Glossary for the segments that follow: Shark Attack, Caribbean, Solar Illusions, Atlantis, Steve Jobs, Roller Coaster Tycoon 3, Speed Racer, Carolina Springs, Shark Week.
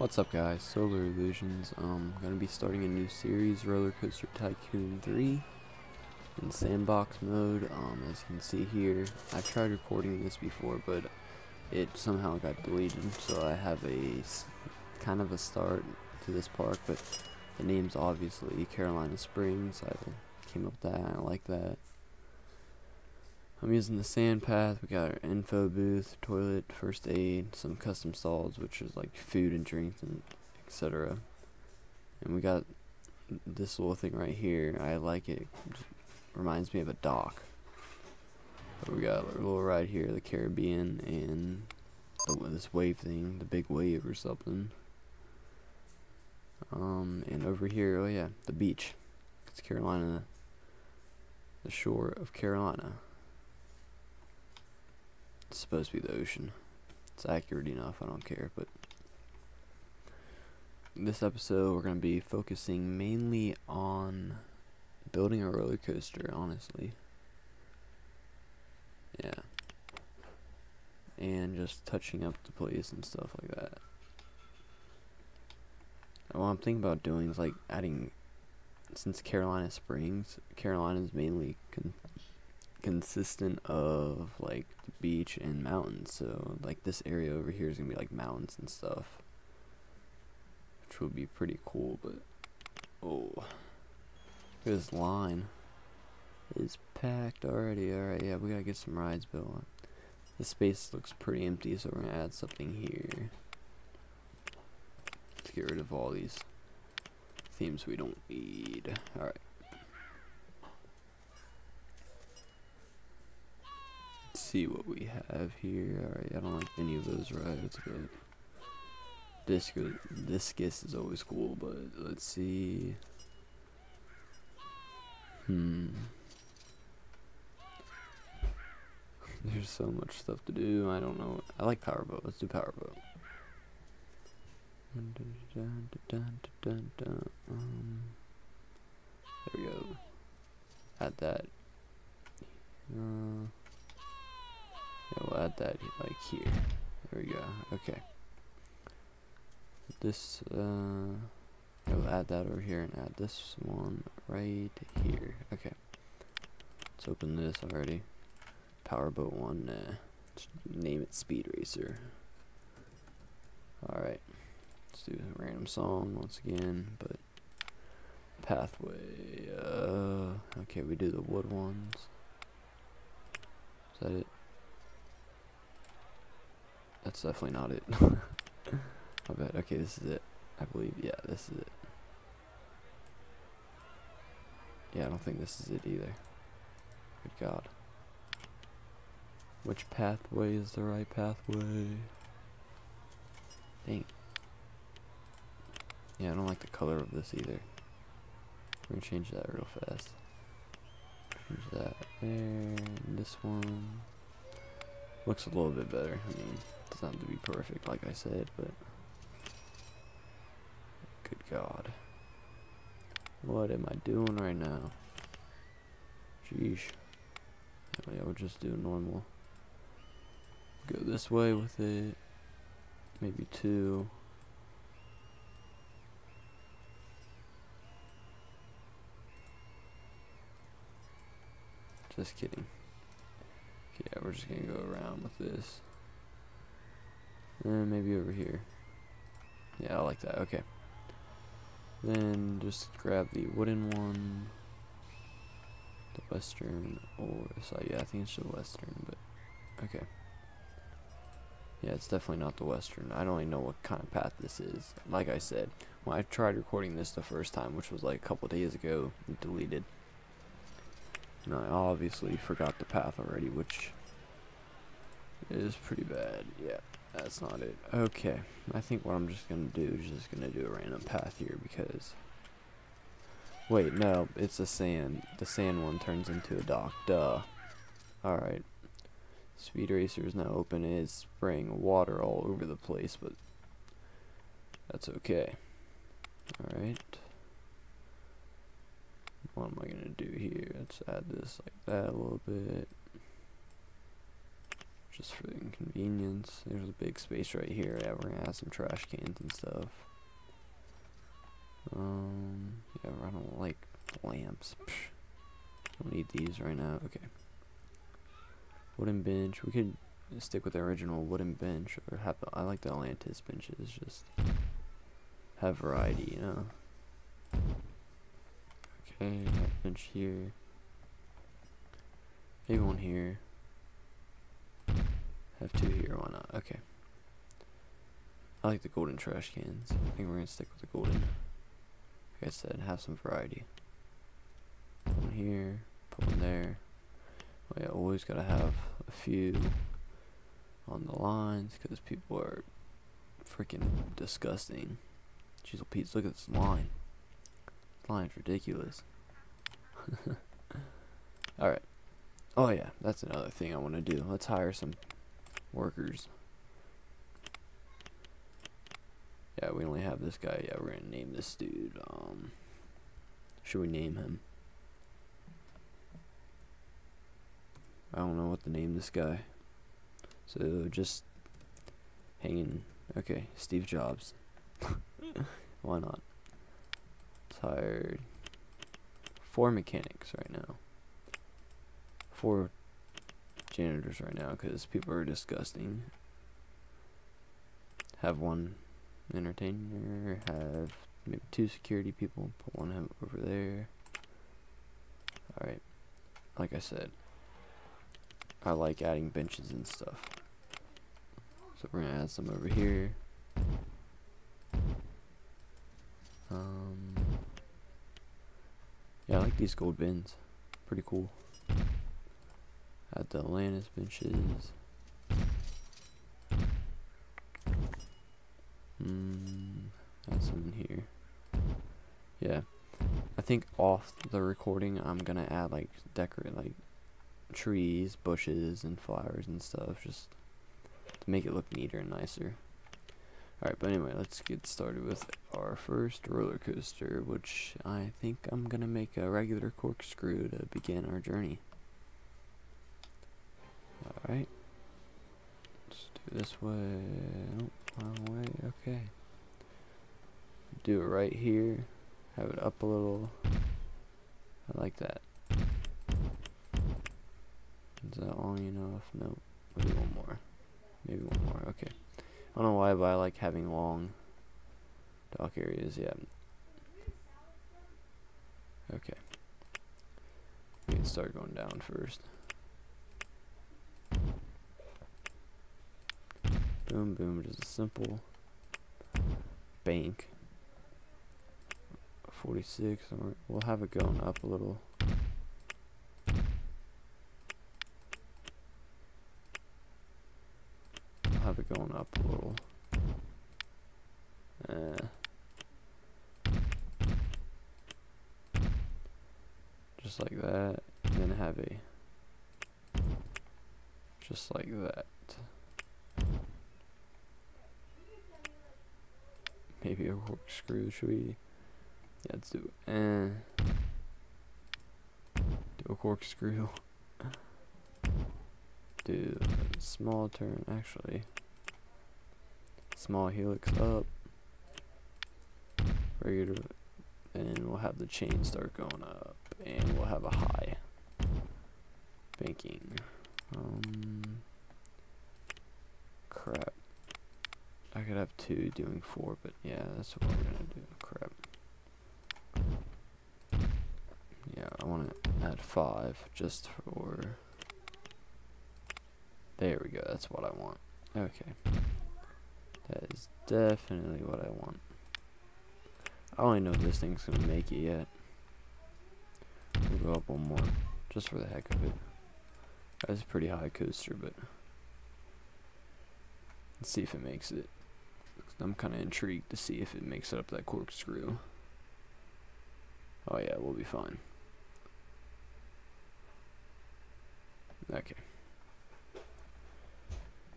What's up, guys? Solar Illusions. Gonna be starting a new series, Roller Coaster Tycoon 3, in sandbox mode. As you can see here, I've tried recording this before, but it somehow got deleted. So I have a kind of a start to this park, but the name's obviously Carolina Springs. I came up with that. I like that. I'm using the sand path. We got our info booth, toilet, first aid, some custom stalls, which is like food and drinks and etc. And we got this little thing right here. I like it. Just reminds me of a dock. But we got a little ride here, the Caribbean, and this wave thing, the big wave or something. And over here, oh yeah, the beach. It's Carolina, the shore of Carolina. It's supposed to be the ocean. It's accurate enough, I don't care. But this episode we're going to be focusing mainly on building a roller coaster, honestly. Yeah. And just touching up the place and stuff like that. And what I'm thinking about doing is like adding, since Carolina Springs, Carolina's mainly consistent of like the beach and mountains, so like this area over here is gonna be like mountains and stuff, which would be pretty cool. But oh, look at this line, it's packed already. Alright, yeah, we gotta get some rides built on. The space looks pretty empty, so we're gonna add something here. Let's get rid of all these themes we don't need. Alright, see what we have here. Alright, I don't like any of those rides, but discus is always cool. But let's see. There's so much stuff to do. I don't know. I like powerboat. Let's do powerboat. There we go. Add that. Yeah, we'll add that like here. There we go. Okay. This we'll add that over here and add this one right here. Okay. Let's open this already. Powerboat one. Name it Speed Racer. All right. Let's do a random song once again, but pathway. Okay, we do the wood ones. Is that it? That's definitely not it. I bet. Okay, this is it. I believe. Yeah, this is it. Yeah, I don't think this is it either. Good God. Which pathway is the right pathway? Dang. Yeah, I don't like the color of this either. We're gonna change that real fast. Change that there. And this one looks a little bit better. I mean, it doesn't have to be perfect, like I said, but good God, what am I doing right now? Jeez. Oh yeah, we'll just do normal. Go this way with it. Maybe two. Just kidding. Yeah, we're just gonna go around with this. And maybe over here. Yeah, I like that. Okay. Then just grab the wooden one. The western, or so yeah, I think it's the western, but okay. Yeah, it's definitely not the western. I don't even know what kind of path this is. Like I said, when I tried recording this the first time, which was like a couple days ago, it deleted. And I obviously forgot the path already, which is pretty bad. Yeah, that's not it. Okay, I think what I'm just going to do is just going to do a random path here because... Wait, no, it's the sand. The sand one turns into a dock. Duh. Alright. Speed Racer is now open. It is spraying water all over the place, but that's okay. Alright. What am I going to do here? Let's add this like that a little bit. just for inconvenience. There's a big space right here. Yeah, we're gonna add some trash cans and stuff. Yeah, I don't like lamps. Psh, don't need these right now. Okay. Wooden bench. We could stick with the original wooden bench, or have the, I like the Atlantis benches. Just have variety, you know. Okay, bench here. Maybe one here. Have two here. Why not? Okay. I like the golden trash cans. I think we're gonna stick with the golden. Like I said, have some variety. Put one here. Put one there. Oh yeah, always gotta have a few on the lines because people are freaking disgusting. Jeez, Pete, look at this line. This line's ridiculous. All right. Oh yeah, that's another thing I want to do. Let's hire some workers. Yeah, we only have this guy. Yeah, we're gonna name this dude. Should we name him? I don't know what to name this guy. So just hanging. Okay, Steve Jobs. Why not? Hired 4 mechanics right now. 4 janitors right now because people are disgusting. Have 1 entertainer, have maybe 2 security people, put 1 over there. Alright, like I said, I like adding benches and stuff. So we're going to add some over here. Yeah, I like these gold bins. Pretty cool. At the Atlantis benches. That's in here. Yeah. I think off the recording I'm gonna add like decorate like trees, bushes and flowers and stuff just to make it look neater and nicer. Alright, but anyway, let's get started with our first roller coaster, which I think I'm going to make a regular corkscrew to begin our journey. Alright. Let's do this way. Nope, wrong way. Okay. Do it right here. Have it up a little. I like that. Is that long enough? Nope. Maybe one more. Maybe one more. Okay. I don't know why, but I like having long dock areas, yeah. Okay. We can start going down first. Boom, boom, just a simple bank. 46, we'll have it going up a little. Have it going up a little. Just like that. Then have a just like that. Maybe a corkscrew. Should we? Yeah, let's do it. Do a corkscrew. Do a small turn actually. Small helix up, regular, and we'll have the chain start going up, and we'll have a high banking. Crap. I could have 2 doing 4, but yeah, that's what we're gonna do. Crap. Yeah, I want to add 5 just for. There we go. That's what I want. Okay. That is definitely what I want. I don't even know if this thing's gonna make it yet. We'll go up one more, just for the heck of it. That's a pretty high coaster, but let's see if it makes it. I'm kind of intrigued to see if it makes it up that corkscrew. Oh yeah, we'll be fine. Okay.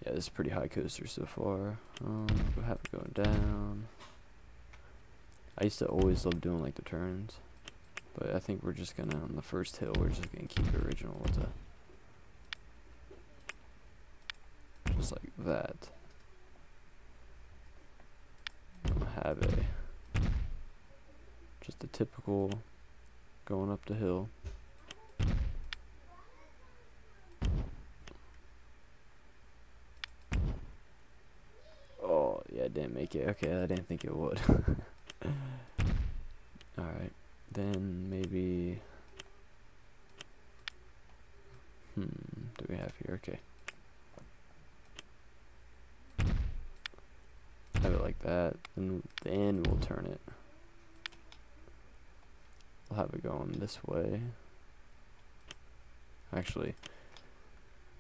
Yeah, this is a pretty high coaster so far. We'll have it going down. I used to always love doing like the turns, but I think we're just gonna on the first hill. We're just gonna keep it original with the just like that. Have a just a typical going up the hill. Oh yeah, I didn't make it. Okay, I didn't think it would. Alright, then maybe do we have here? Okay, have it like that, and then we'll turn it. We'll have it going this way. Actually,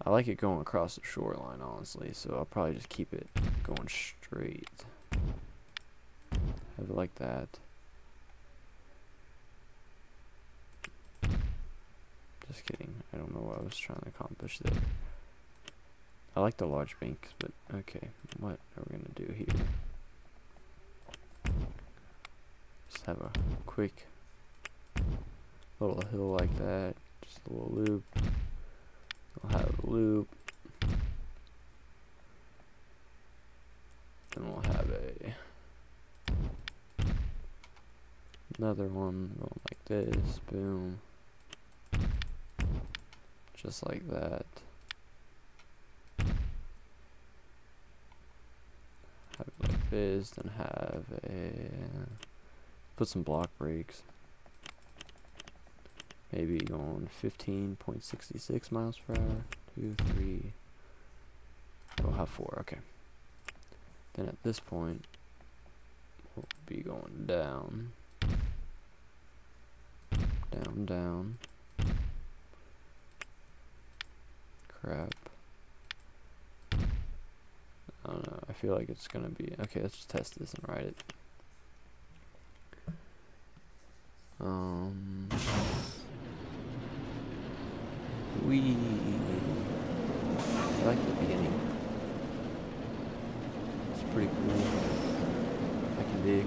I like it going across the shoreline, honestly, so I'll probably just keep it going straight. Have it like that. Just kidding. I don't know what I was trying to accomplish there. I like the large banks, but okay. What are we gonna do here? Just have a quick little hill like that. Just a little loop. We'll have a loop. Then we'll have another one going like this. Boom. Just like that. Have it like this, then have put some block breaks. Maybe going 15.66 miles per hour. 2, 3. We'll have 4. Okay. Then at this point, we'll be going down, down, down. Crap. I don't know. I feel like it's gonna be okay. Let's just test this and write it. We I like the beginning. It's pretty cool. I can dig.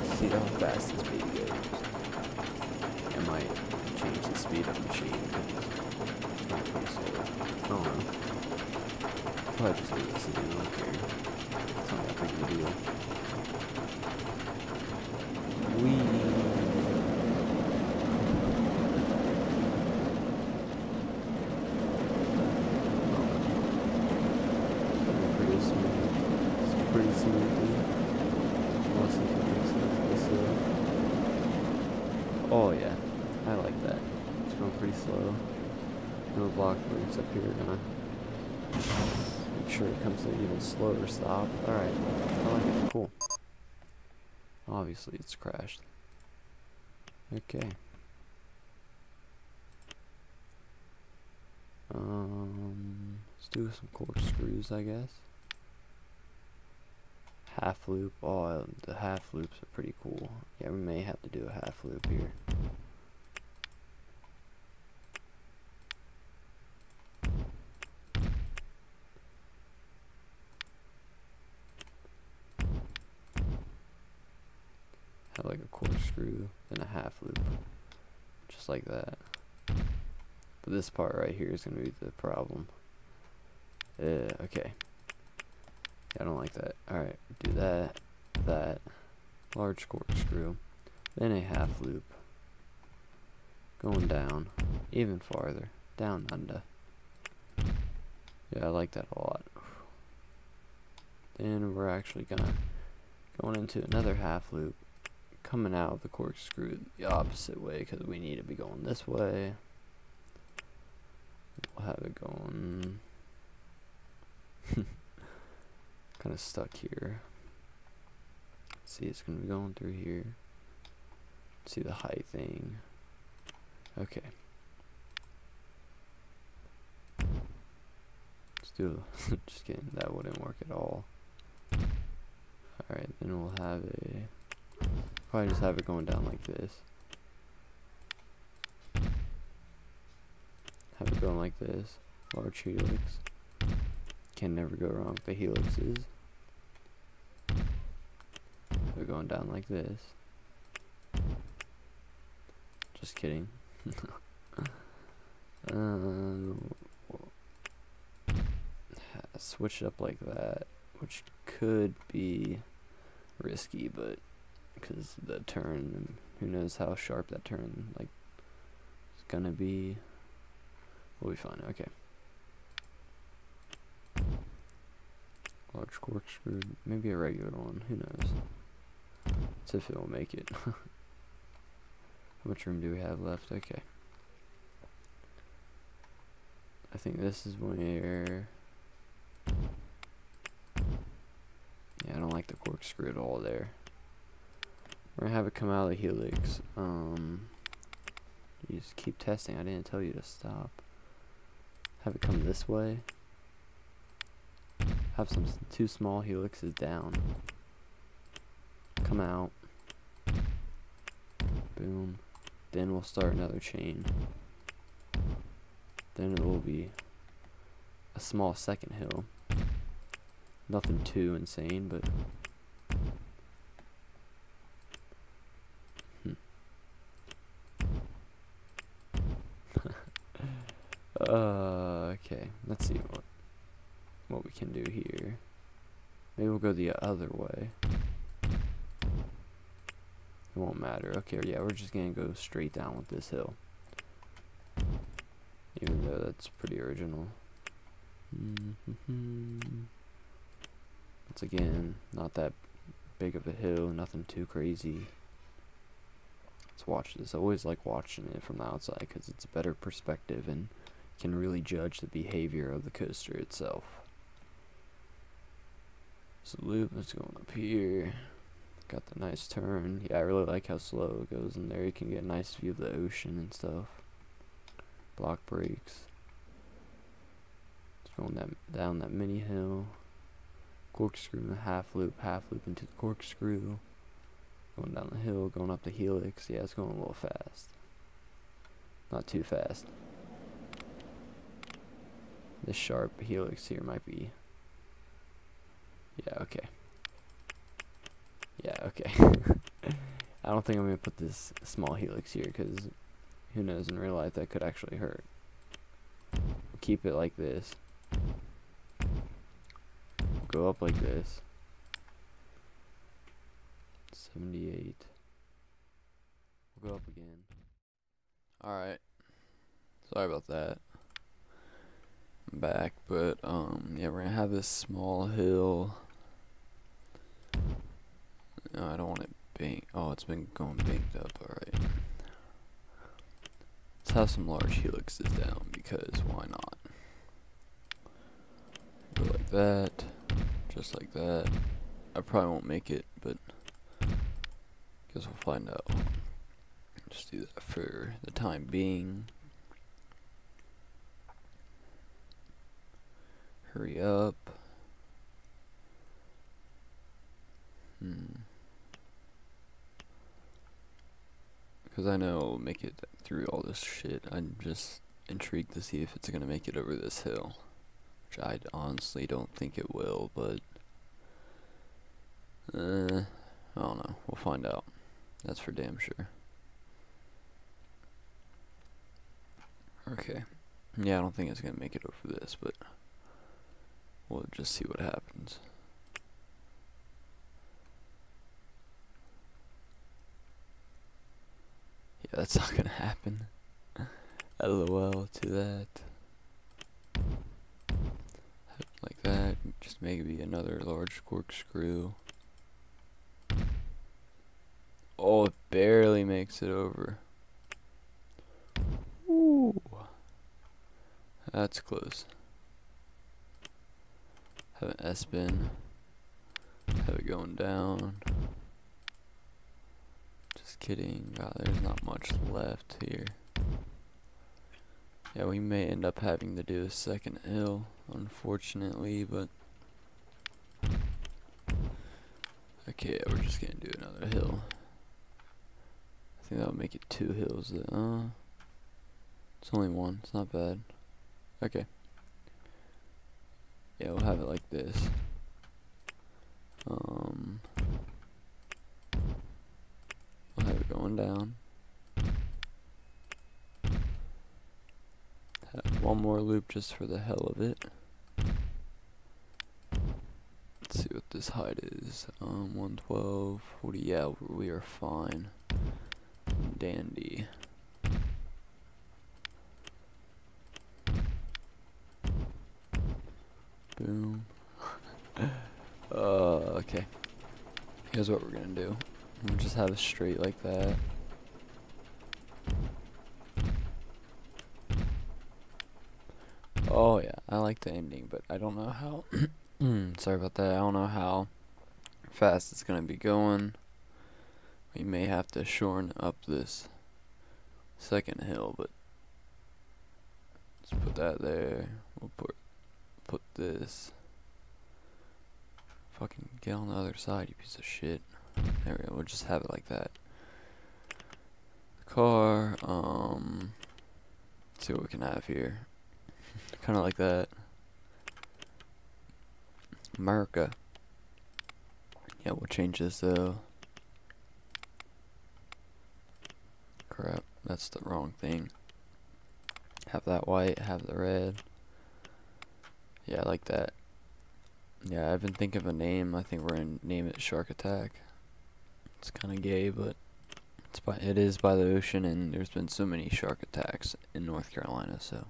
Let's see how fast this baby goes. I might change the speed of the machine. It's not really slow. I don't know. Probably just leave this again. I don't care. It's not that big of a deal. It's pretty smooth. Let's see if it makes sense. Oh yeah. I like that. It's going pretty slow. No block breaks up here. Gonna make sure it comes to an even slower stop. Alright. I like it. Cool. Obviously, it's crashed. Okay. Let's do some corkscrews, I guess. Half loop. Oh, the half loops are pretty cool. Yeah, we may have to do a half loop here. Like a corkscrew and a half loop, just like that. But this part right here is gonna be the problem. Okay. Yeah, I don't like that. All right, do that, that large corkscrew, then a half loop, going down, even farther, down under. Yeah, I like that a lot. Then we're actually gonna go into another half loop. Coming out of the corkscrew the opposite way because we need to be going this way. We'll have it going kind of stuck here. See, it's gonna be going through here. See the height thing. Okay, let's do it. Just kidding, that wouldn't work at all. Alright, then we'll have a probably just have it going down like this. Have it going like this. Large helix. Can never go wrong with the helixes. Have it going down like this. Just kidding. Switch up like that, which could be risky, but because the turn, who knows how sharp that turn like is gonna be. We'll be fine. Okay. Large corkscrew, maybe a regular one. Who knows? It's if it'll make it. How much room do we have left? Okay. I think this is where. Yeah, I don't like the corkscrew at all there. We're gonna have it come out of the helix. You just keep testing. I didn't tell you to stop. Have it come this way. Have some two small helixes down. Come out. Boom. Then we'll start another chain. Then it will be a small second hill. Nothing too insane, but okay, let's see what we can do here. Maybe we'll go the other way. It won't matter. Okay, yeah, we're just gonna go straight down with this hill. Even though that's pretty original. Once again, not that big of a hill, nothing too crazy. Let's watch this. I always like watching it from the outside because it's a better perspective and can really judge the behavior of the coaster itself. So loop, it's going up here. Got the nice turn. Yeah, I really like how slow it goes in there. You can get a nice view of the ocean and stuff. Block breaks. It's going down that mini hill. Corkscrew in the half loop into the corkscrew. Going down the hill, going up the helix. Yeah, it's going a little fast. Not too fast. This sharp helix here might be. Yeah, okay. Yeah, okay. I don't think I'm going to put this small helix here because who knows, in real life that could actually hurt. We'll keep it like this. We'll go up like this. 78. We'll go up again. Alright. Sorry about that. I'm back, but yeah, we're gonna have this small hill. No, I don't want it banked. Oh, it's been going banked up, alright. Let's have some large helixes down because why not? Go like that, just like that. I probably won't make it, but guess we'll find out. Just do that for the time being. Hurry up. Because I know it'll make it through all this shit. I'm just intrigued to see if it's gonna make it over this hill, which I honestly don't think it will, but I don't know. We'll find out. That's for damn sure. Okay. Yeah, I don't think it's going to make it over this, but we'll just see what happens. Yeah, that's not going to happen. LOL to that. Like that. Just maybe another large corkscrew. Oh, it barely makes it over. Ooh. That's close. Have an S-bin. Have it going down. Just kidding. God, there's not much left here. Yeah, we may end up having to do a second hill, unfortunately, but okay, we're just gonna do another hill. I think that'll make it two hills. It's only one. It's not bad. Okay. Yeah, we'll have it like this. We'll have it going down. One more loop just for the hell of it. Let's see what this height is. 112, 40, yeah, we are fine. Dandy. Boom. Okay. Here's what we're gonna do. We'll just have it straight like that. Oh yeah, I like the ending, but I don't know how. Sorry about that. I don't know how fast it's gonna be going. We may have to shorten up this second hill, but let's put that there. We'll put this fucking get on the other side, you piece of shit. There we go, we'll just have it like that. The car, let's see what we can have here. Kinda like that. America. Yeah, we'll change this though. Crap, that's the wrong thing. Have that white, have the red. Yeah, I like that. Yeah, I've been thinking of a name. I think we're gonna name it Shark Attack. It's kinda gay, but it is by the ocean, and there's been so many shark attacks in North Carolina, so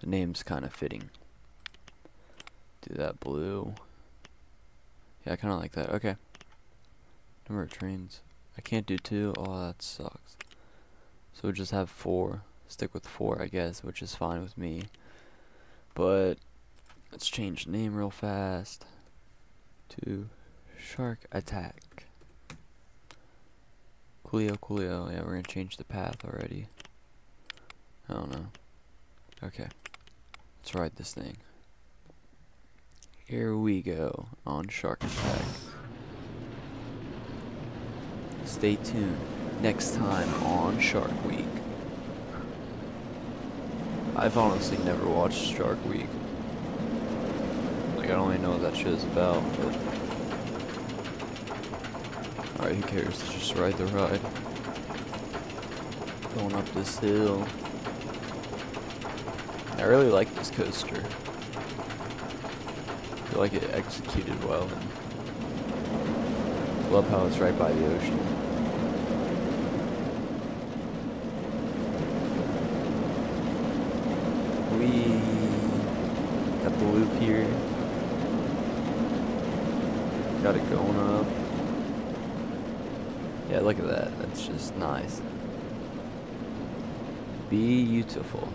the name's kinda fitting. Do that blue. Yeah, I kinda like that. Okay. Number of trains. I can't do 2. Oh, that sucks. So we'll just have 4. Stick with 4, I guess, which is fine with me. But let's change the name real fast to Shark Attack. Coolio. Yeah, we're gonna change the path already. I don't know. Okay. Let's ride this thing. Here we go on Shark Attack. Stay tuned next time on Shark Week. I've honestly never watched Shark Week. Like, I don't even know what that show's about, but alright, who cares? Let's just ride the ride. Going up this hill. I really like this coaster. I feel like it executed well. And love how it's right by the ocean. We got the loop here. Got it going up. Yeah, look at that. That's just nice. Beautiful.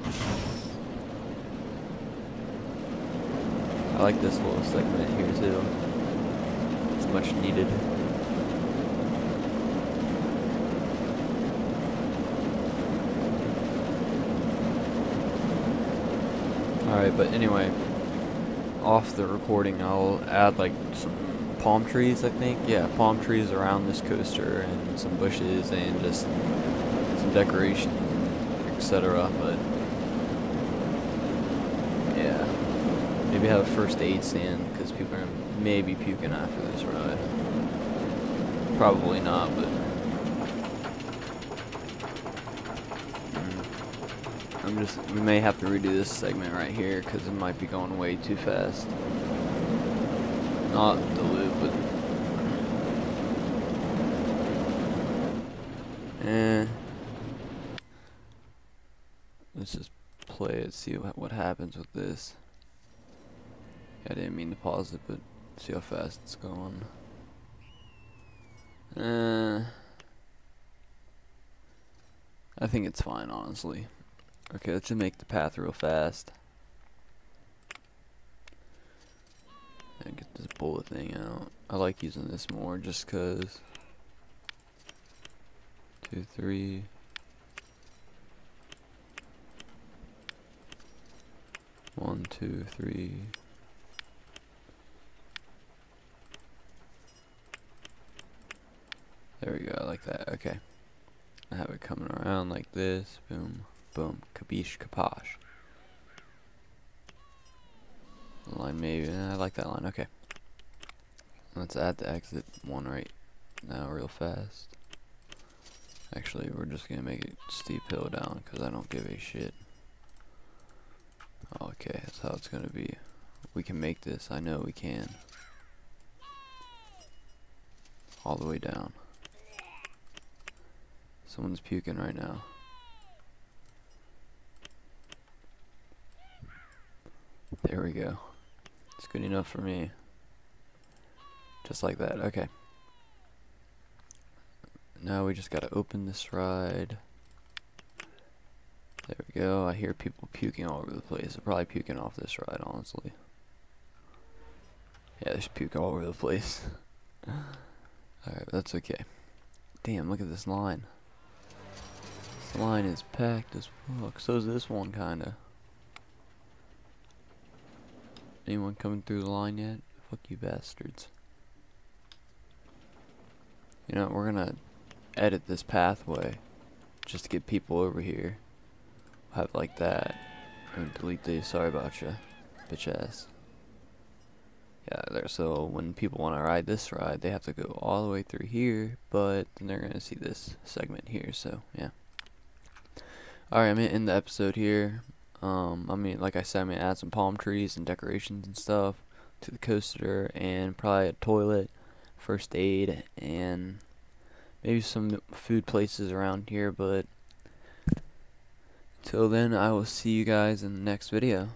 I like this little segment here too. It's much needed. Alright, but anyway, off the recording, I'll add like some palm trees, I think. Yeah, palm trees around this coaster and some bushes and just some decoration, etc. But maybe have a first aid stand, because people are maybe puking after this ride. Probably not, but we may have to redo this segment right here, because it might be going way too fast. Not the loop, but let's just play it, see what happens with this. I didn't mean to pause it, but see how fast it's going. I think it's fine, honestly. Okay, let's just make the path real fast. And get this bullet thing out. I like using this more just because. 2, 3. One, two, three. There we go, I like that, okay. I have it coming around like this, boom, boom, kabish, kaposh. Line maybe, I like that line, okay. Let's add the exit one right now real fast. Actually, we're just gonna make it steep hill down, because I don't give a shit. Okay, that's how it's gonna be. We can make this, I know we can. All the way down. Someone's puking right now. There we go. It's good enough for me. Just like that, okay. Now we just gotta open this ride. There we go, I hear people puking all over the place. They're probably puking off this ride, honestly. Yeah, there's puke all over the place. Alright, that's okay. Damn, look at this line. This line is packed as fuck. So is this one, kinda. Anyone coming through the line yet? Fuck you bastards. You know, we're gonna edit this pathway just to get people over here. We'll have it like that. And delete these. Sorry about you, bitch ass. Yeah, there. So when people want to ride this ride, they have to go all the way through here, but then they're gonna see this segment here. So yeah. All right, I'm gonna end the episode here. I mean, like I said, I'm gonna add some palm trees and decorations and stuff to the coaster, and probably a toilet, first aid, and maybe some food places around here. But till then, I will see you guys in the next video.